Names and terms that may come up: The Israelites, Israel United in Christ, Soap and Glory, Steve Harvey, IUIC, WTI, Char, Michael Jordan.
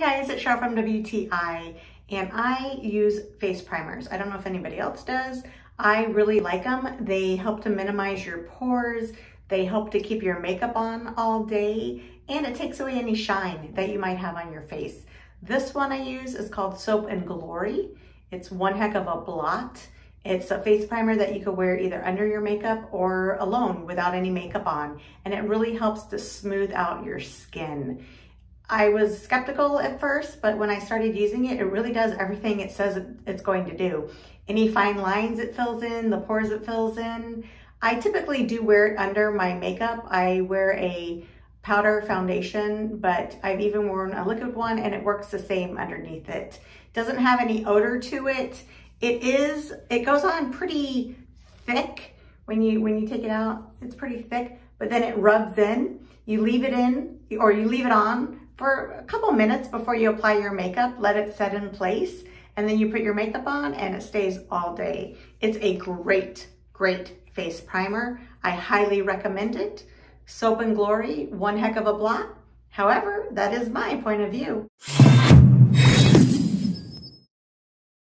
Hey guys, it's Char from WTI, and I use face primers. I don't know if anybody else does. I really like them. They help to minimize your pores. They help to keep your makeup on all day, and it takes away any shine that you might have on your face. This one I use is called Soap and Glory. It's one heck of a blot. It's a face primer that you could wear either under your makeup or alone without any makeup on, and it really helps to smooth out your skin. I was skeptical at first, but when I started using it, it really does everything it says it's going to do. Any fine lines it fills in, the pores it fills in. I typically do wear it under my makeup. I wear a powder foundation, but I've even worn a liquid one and it works the same underneath it. Doesn't have any odor to it. It goes on pretty thick. When you take it out, it's pretty thick, but then it rubs in. You leave it in, or you leave it on for a couple minutes before you apply your makeup, let it set in place, and then you put your makeup on and it stays all day. It's a great, great face primer. I highly recommend it. Soap and Glory, one heck of a blot. However, that is my point of view.